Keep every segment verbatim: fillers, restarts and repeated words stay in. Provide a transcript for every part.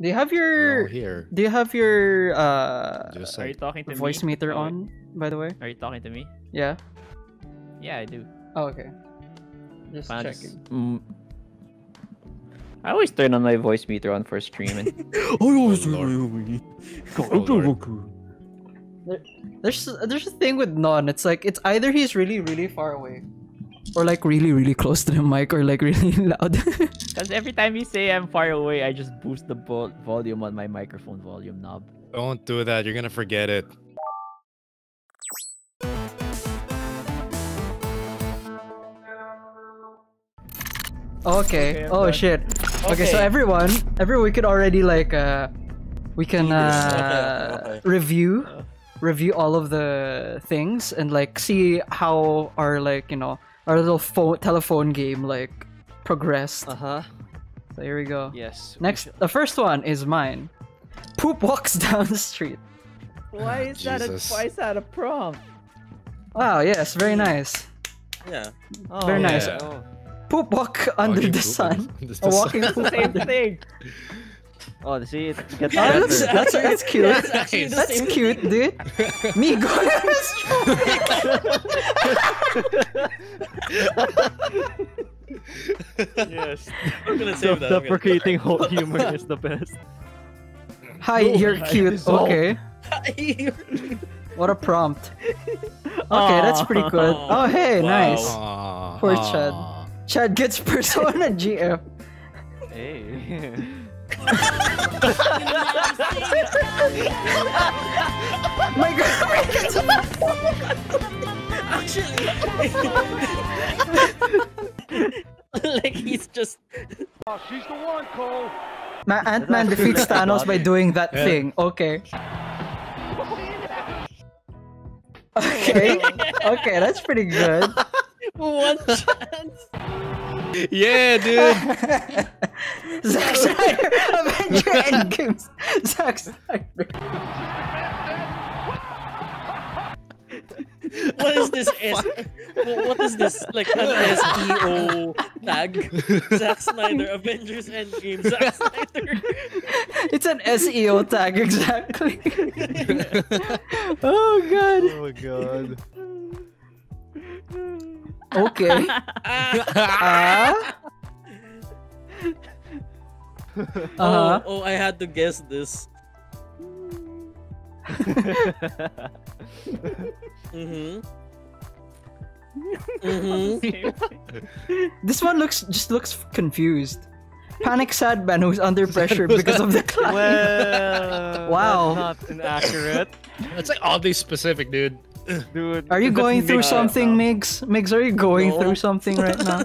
Do you have your here. Do you have your uh Just like, are you talking to voice me? meter on, by the way? Are you talking to me? Yeah. Yeah, I do. Oh, okay. Just Fans. checking. Mm. I always turn on my voice meter on for streaming. I always oh, Lord. Oh, Lord. There's there's a thing with Non. It's like it's either he's really really far away, or like really really close to the mic, or like really loud. Because every time you say I'm far away, I just boost the vo volume on my microphone volume knob. Don't do that. You're gonna forget it. Okay. okay oh done. shit. Okay. okay, so everyone, everyone, we could already like, uh, we can uh, okay. Okay. review, uh. review all of the things and like see how our like you know our little phone telephone game like progressed. Uh huh. So here we go. Yes. Next, the first one is mine. Poop walks down the street. Why is that? A, why is that a prompt? Wow. Yes. Very nice. Yeah. Oh, very nice. Yeah. Oh. Poop walk under walking the sun. Under the walking sun. The same thing. Oh, see, it gets yeah, better. That's, that's, that's cute. Yeah, that's nice. that's cute, dude. Me going on the street. Yes. I'm gonna save that. Self-deprecating whole humor is the best. Hi, oh, you're cute. Okay. Hi. What a prompt. Okay, Aww. that's pretty good. Oh, hey, wow. nice. Aww. Poor Chad. Chad gets Persona G F. Hey. My girlfriend gets Actually. Like he's just. Oh, she's the one, Cole. My Ant-Man defeats Thanos by doing that yeah. thing. Okay. Okay. Okay, that's pretty good. One chance. Yeah, dude. Zack Snyder, Avengers Endgame. Zack Snyder. What is this? S what is this? Like an S E O tag? Zack Snyder, Avengers Endgame. Zack Snyder. It's an S E O tag, exactly. Oh god. Oh my god. Okay. uh? Uh-huh. Oh, oh, I had to guess this. Mm-hmm. Mm-hmm. This one looks just looks confused. Panic sad man who's under pressure because of the climb. Well, wow. That's not inaccurate. That's like oddly specific, dude. Dude, are you going through something, Migs? Migs, are you going no. through something right now? No.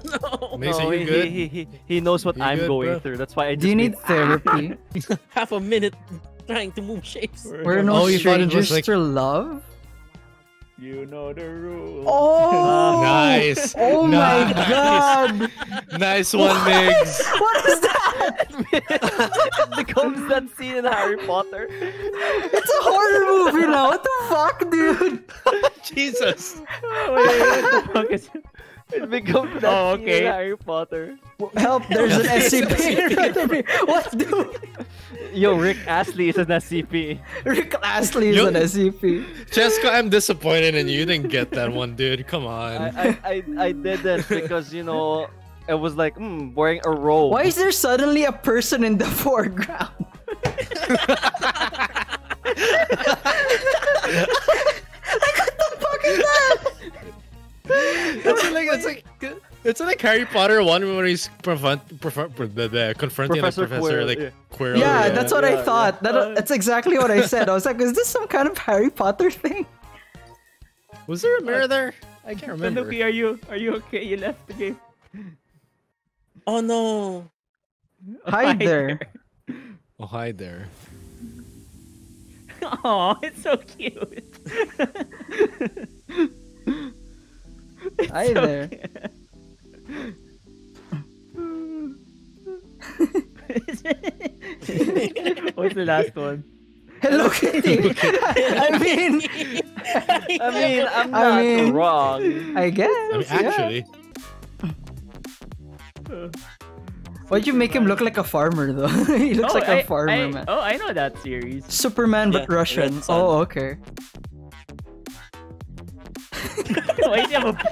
Migs, are you good? He, he, he knows what he I'm good, going bro. through. That's why I just Do you need made... therapy? Half a minute trying to move shapes. We're, We're no strangers like... to love. You know the rules. Oh! Nice. Oh nice. my god. Nice one, what? Migs. What is that? It becomes that scene in Harry Potter. It's a horror movie now. What the fuck, dude? Jesus. Oh, wait, what the fuck is it? It becomes that oh, okay. scene in Harry Potter. Help, there's an S C P in front of me. What, dude? Yo, Rick Astley is an S C P. Rick Astley is Yo, an S C P. Chesko, I'm disappointed in you. You didn't get that one, dude. Come on. I I, I, I didn't because, you know, it was like, hmm, wearing a robe. Why is there suddenly a person in the foreground? Like, what the fuck is that? It's like, it's like... It's like Harry Potter one when he's confronting the confronting Professor, like, Professor Quirrell, like, yeah. Quirrell. Yeah, yeah, that's what yeah, I thought. Yeah. That, uh, that's exactly what I said. I was like, is this some kind of Harry Potter thing? Was there a mirror there? I can't remember. Tanuki, are you are you okay? You left the game. Oh no! Hi, hi there. there. Oh hi there. Oh, it's so cute. It's hi so there. Cute. What's the last one? Hello Kitty. I mean, I mean, I'm not I mean, wrong. I guess. I mean, actually. Yeah. Why'd you make him look like a farmer though? He looks oh, like I, a farmer, I, man. Oh, I know that series. Superman, yeah, but Russian. Oh, okay. Why do you have a bulge?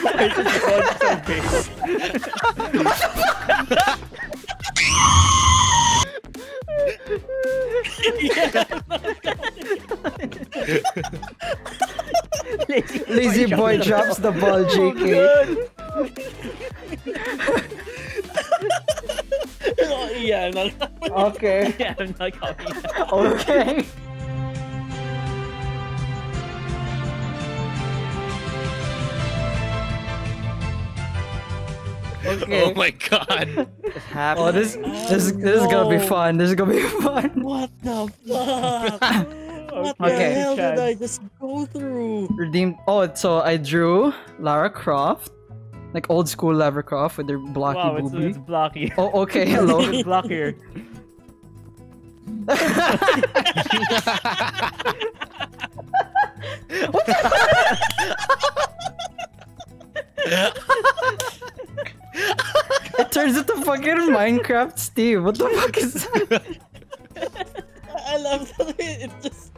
Why is his bulge so big? Lazy, Lazy boy, boy drops the ball, J K. Oh, yeah, I'm not okay. Yeah, I'm not copying that. Okay. Okay. Oh my god. Oh, this this, this oh, is gonna be fun. This is gonna be fun. What the fuck? What okay. the hell did I just go through? Redeemed. Oh, so I drew Lara Croft. Like old school Lara Croft with their blocky wow, it's, boobie. It's blocky. Oh, okay. Hello. It's blockier. What the It turns into fucking Minecraft Steve. What the fuck is that? I love the way it just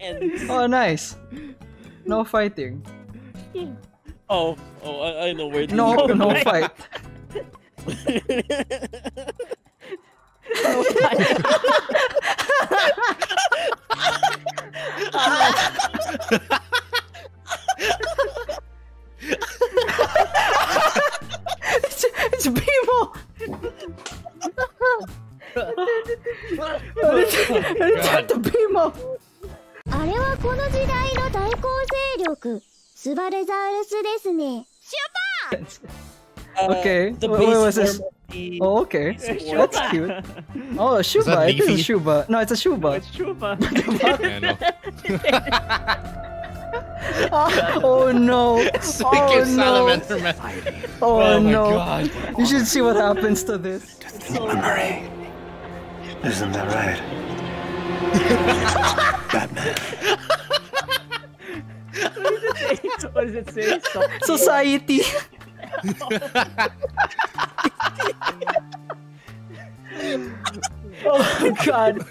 ends. Oh, nice. No fighting. Oh, oh, I, I know where to no, go. No, no fight. No fight. It's, it's people! It's at the people! Uh, okay, the what was this? Oh, okay. That's cute. Oh, Shuba. It is a Shuba. No, it's a Shuba. No, it's Shuba. Oh, oh no! It's like oh, no. Man. Oh, oh my no! God. You should see what happens to this. Just keep memory. Isn't that right? Batman. What does it say? Something. Society. Oh my god.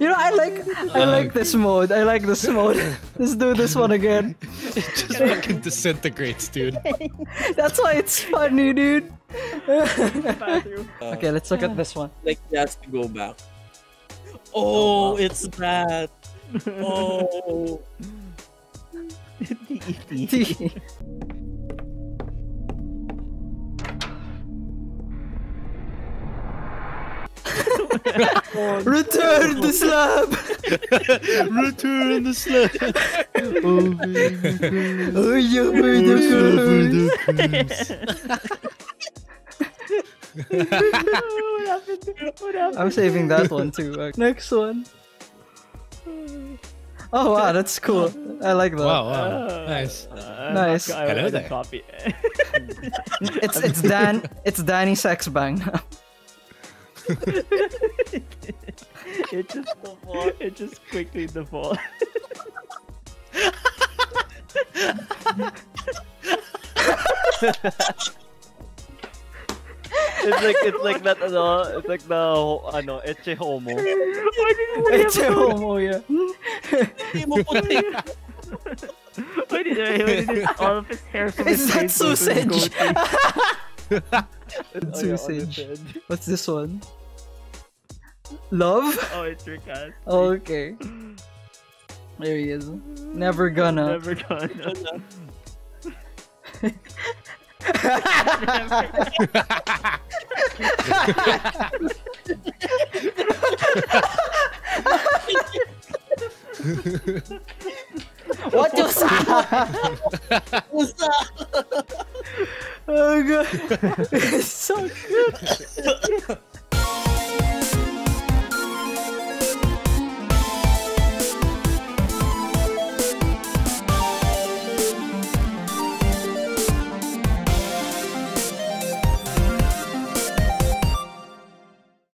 You know, I like I like this mode. I like this mode. Let's do this one again. It just fucking disintegrates, dude. That's why it's funny, dude. Okay, let's look at this one. Like, it has to go back. Oh, it's that. Oh. Return the slab! Return the slab! Oh, you made the curse! I'm saving that one too. Next one. Oh wow, that's cool. I like that. Wow, wow. Uh, nice. Uh, nice. I Hello there. Copy. it's, it's, Dan, it's Danny Sexbang now. It just default. It just quickly default. It's like it's like that. No, it's like the uh, no, Eche Homo. Eche Homo, yeah. Why did I? Why did all of his hair from his face go to his goatee? Sausage. Oh, yeah, what's this one? Love? Oh, it's Rick Astley. Oh, okay. There he is. Never gonna. Never gonna. What you say? What's up? Oh god.